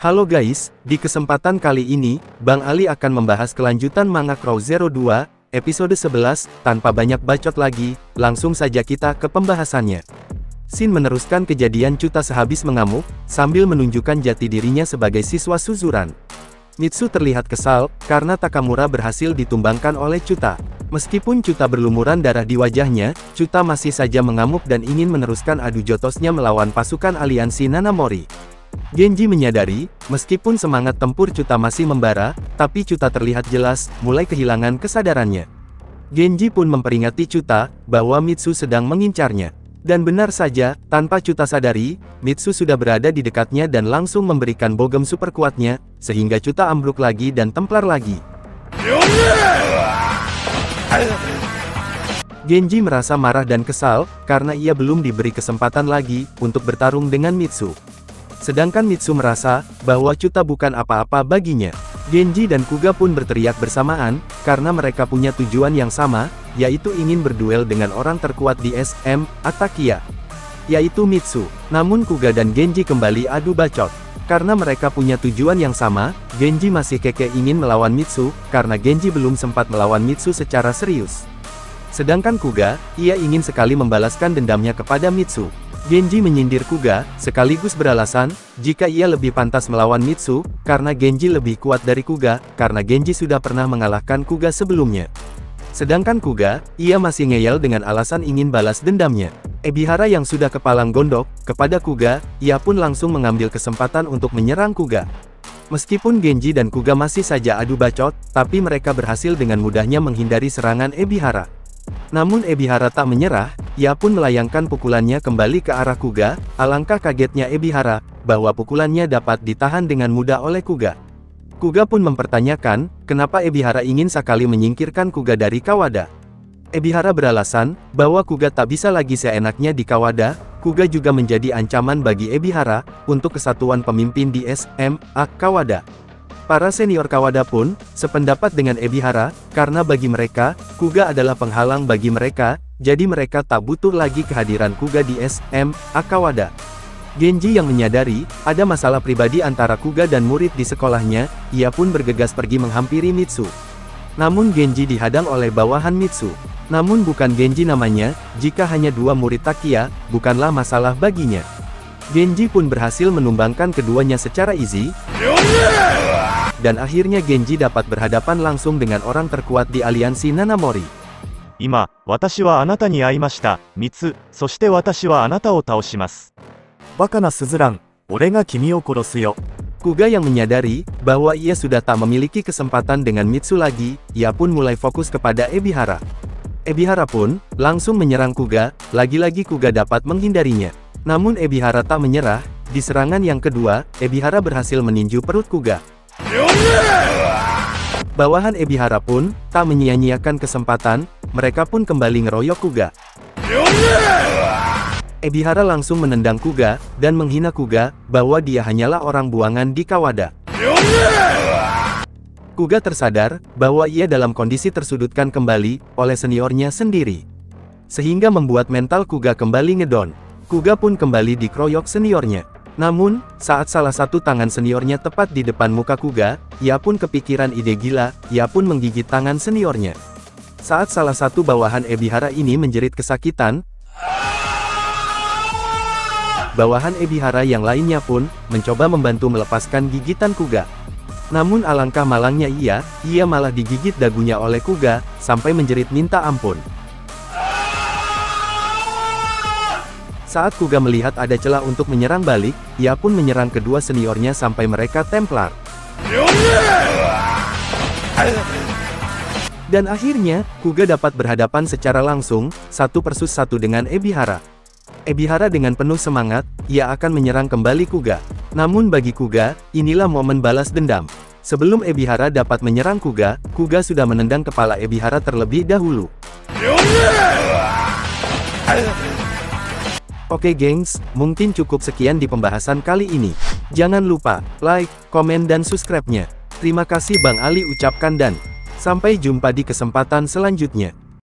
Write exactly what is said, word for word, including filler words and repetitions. Halo guys, di kesempatan kali ini, Bang Ali akan membahas kelanjutan manga Crow Zero dua, episode sebelas, tanpa banyak bacot lagi, langsung saja kita ke pembahasannya. Shin meneruskan kejadian Cuta sehabis mengamuk, sambil menunjukkan jati dirinya sebagai siswa Suzuran. Mitsu terlihat kesal, karena Takamura berhasil ditumbangkan oleh Cuta. Meskipun Cuta berlumuran darah di wajahnya, Cuta masih saja mengamuk dan ingin meneruskan adu jotosnya melawan pasukan aliansi Nanamori. Genji menyadari, meskipun semangat tempur Cuta masih membara, tapi Cuta terlihat jelas, mulai kehilangan kesadarannya. Genji pun memperingati Cuta, bahwa Mitsu sedang mengincarnya. Dan benar saja, tanpa Cuta sadari, Mitsu sudah berada di dekatnya dan langsung memberikan bogem super kuatnya, sehingga Cuta ambruk lagi dan templar lagi. Genji merasa marah dan kesal, karena ia belum diberi kesempatan lagi, untuk bertarung dengan Mitsu. Sedangkan Mitsu merasa, bahwa Cuta bukan apa-apa baginya. Genji dan Kuga pun berteriak bersamaan, karena mereka punya tujuan yang sama, yaitu ingin berduel dengan orang terkuat di S M, Takiya, yaitu Mitsu. Namun Kuga dan Genji kembali adu bacot. Karena mereka punya tujuan yang sama, Genji masih keke ingin melawan Mitsu, karena Genji belum sempat melawan Mitsu secara serius. Sedangkan Kuga, ia ingin sekali membalaskan dendamnya kepada Mitsu. Genji menyindir Kuga, sekaligus beralasan, jika ia lebih pantas melawan Mitsu, karena Genji lebih kuat dari Kuga, karena Genji sudah pernah mengalahkan Kuga sebelumnya. Sedangkan Kuga, ia masih ngeyel dengan alasan ingin balas dendamnya. Ebihara yang sudah kepalang gondok, kepada Kuga, ia pun langsung mengambil kesempatan untuk menyerang Kuga. Meskipun Genji dan Kuga masih saja adu bacot, tapi mereka berhasil dengan mudahnya menghindari serangan Ebihara. Namun Ebihara tak menyerah, ia pun melayangkan pukulannya kembali ke arah Kuga. Alangkah kagetnya Ebihara, bahwa pukulannya dapat ditahan dengan mudah oleh Kuga. Kuga pun mempertanyakan, kenapa Ebihara ingin sekali menyingkirkan Kuga dari Kawada. Ebihara beralasan, bahwa Kuga tak bisa lagi seenaknya di Kawada. Kuga juga menjadi ancaman bagi Ebihara, untuk kesatuan pemimpin di S M A Kawada. Para senior Kawada pun, sependapat dengan Ebihara, karena bagi mereka, Kuga adalah penghalang bagi mereka, jadi mereka tak butuh lagi kehadiran Kuga di S M A Kawada. Genji yang menyadari, ada masalah pribadi antara Kuga dan murid di sekolahnya, ia pun bergegas pergi menghampiri Mitsu. Namun Genji dihadang oleh bawahan Mitsu. Namun bukan Genji namanya, jika hanya dua murid Takiya, bukanlah masalah baginya. Genji pun berhasil menumbangkan keduanya secara easy. Dan akhirnya Genji dapat berhadapan langsung dengan orang terkuat di aliansi Nanamori. Ima, watashi wa anata ni aimashita, Mitsu, soshite watashi wa anata o taoshimasu. Baka na Suzuran, ore ga kimi o korosu yo. Kuga yang menyadari, bahwa ia sudah tak memiliki kesempatan dengan Mitsu lagi, ia pun mulai fokus kepada Ebihara. Ebihara pun, langsung menyerang Kuga, lagi-lagi Kuga dapat menghindarinya. Namun Ebihara tak menyerah, di serangan yang kedua, Ebihara berhasil meninju perut Kuga. Bawahan Ebihara pun, tak menyia-nyiakan kesempatan, mereka pun kembali ngeroyok Kuga. Ebihara langsung menendang Kuga, dan menghina Kuga, bahwa dia hanyalah orang buangan di Kawada. Kuga tersadar, bahwa ia dalam kondisi tersudutkan kembali, oleh seniornya sendiri. Sehingga membuat mental Kuga kembali ngedon. Kuga pun kembali dikeroyok seniornya. Namun, saat salah satu tangan seniornya tepat di depan muka Kuga, ia pun kepikiran ide gila, ia pun menggigit tangan seniornya. Saat salah satu bawahan Ebihara ini menjerit kesakitan, bawahan Ebihara yang lainnya pun, mencoba membantu melepaskan gigitan Kuga. Namun alangkah malangnya ia, ia malah digigit dagunya oleh Kuga, sampai menjerit minta ampun. Saat Kuga melihat ada celah untuk menyerang balik, ia pun menyerang kedua seniornya sampai mereka templar. Dan akhirnya, Kuga dapat berhadapan secara langsung, satu versus satu dengan Ebihara. Ebihara dengan penuh semangat, ia akan menyerang kembali Kuga. Namun bagi Kuga, inilah momen balas dendam. Sebelum Ebihara dapat menyerang Kuga, Kuga sudah menendang kepala Ebihara terlebih dahulu. Oke gengs, mungkin cukup sekian di pembahasan kali ini. Jangan lupa, like, komen dan subscribe-nya. Terima kasih Bang Ali ucapkan dan sampai jumpa di kesempatan selanjutnya.